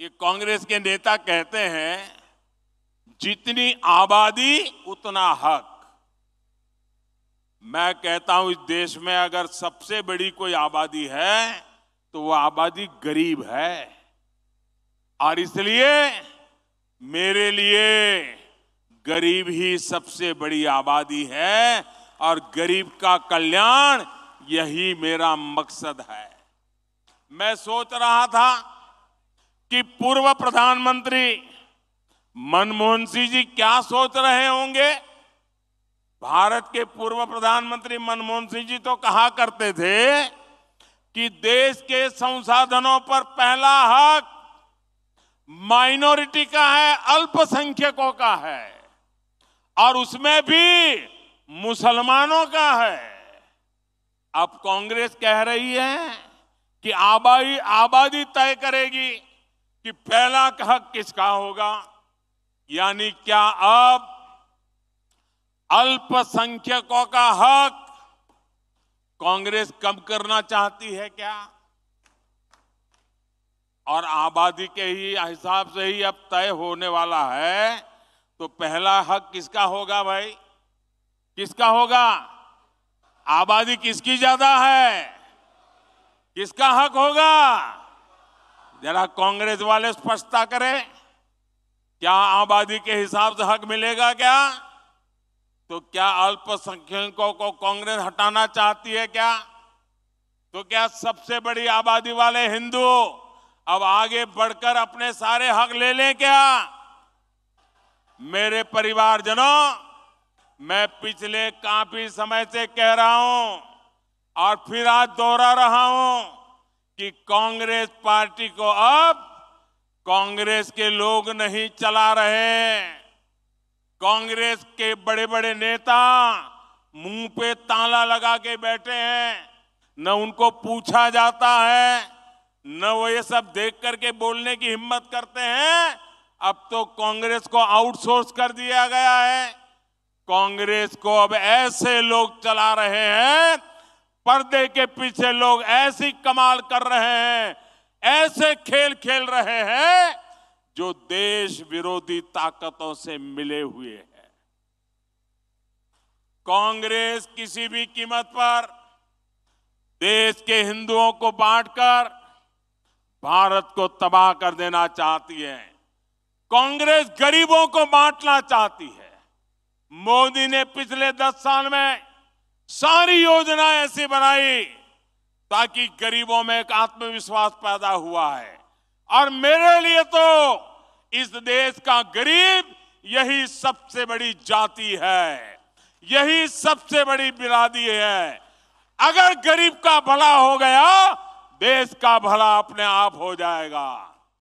ये कांग्रेस के नेता कहते हैं जितनी आबादी उतना हक। मैं कहता हूं इस देश में अगर सबसे बड़ी कोई आबादी है तो वो आबादी गरीब है, और इसलिए मेरे लिए गरीब ही सबसे बड़ी आबादी है और गरीब का कल्याण यही मेरा मकसद है। मैं सोच रहा था कि पूर्व प्रधानमंत्री मनमोहन सिंह जी क्या सोच रहे होंगे। भारत के पूर्व प्रधानमंत्री मनमोहन सिंह जी तो कहा करते थे कि देश के संसाधनों पर पहला हक माइनॉरिटी का है, अल्पसंख्यकों का है, और उसमें भी मुसलमानों का है। अब कांग्रेस कह रही है कि आबादी तय करेगी कि पहला हक किसका होगा। यानी क्या अब अल्पसंख्यकों का हक कांग्रेस कम करना चाहती है क्या? और आबादी के ही हिसाब से ही अब तय होने वाला है, तो पहला हक किसका होगा भाई? किसका होगा? आबादी किसकी ज्यादा है किसका हक होगा? जरा कांग्रेस वाले स्पष्टता करें, क्या आबादी के हिसाब से हक मिलेगा क्या? तो क्या अल्पसंख्यकों को कांग्रेस हटाना चाहती है क्या? तो क्या सबसे बड़ी आबादी वाले हिंदू अब आगे बढ़कर अपने सारे हक ले लें क्या? मेरे परिवारजनों, मैं पिछले काफी समय से कह रहा हूं और फिर आज दोहरा रहा हूं कि कांग्रेस पार्टी को अब कांग्रेस के लोग नहीं चला रहे। कांग्रेस के बड़े बड़े नेता मुंह पे ताला लगा के बैठे हैं, न उनको पूछा जाता है, न वो ये सब देख करके बोलने की हिम्मत करते हैं। अब तो कांग्रेस को आउटसोर्स कर दिया गया है। कांग्रेस को अब ऐसे लोग चला रहे हैं, पर्दे के पीछे लोग ऐसी कमाल कर रहे हैं, ऐसे खेल खेल रहे हैं जो देश विरोधी ताकतों से मिले हुए हैं। कांग्रेस किसी भी कीमत पर देश के हिंदुओं को बांटकर भारत को तबाह कर देना चाहती है। कांग्रेस गरीबों को बांटना चाहती है। मोदी ने पिछले 10 साल में सारी योजनाएं ऐसी बनाई ताकि गरीबों में एक आत्मविश्वास पैदा हुआ है, और मेरे लिए तो इस देश का गरीब यही सबसे बड़ी जाति है, यही सबसे बड़ी बिरादरी है। अगर गरीब का भला हो गया, देश का भला अपने आप हो जाएगा।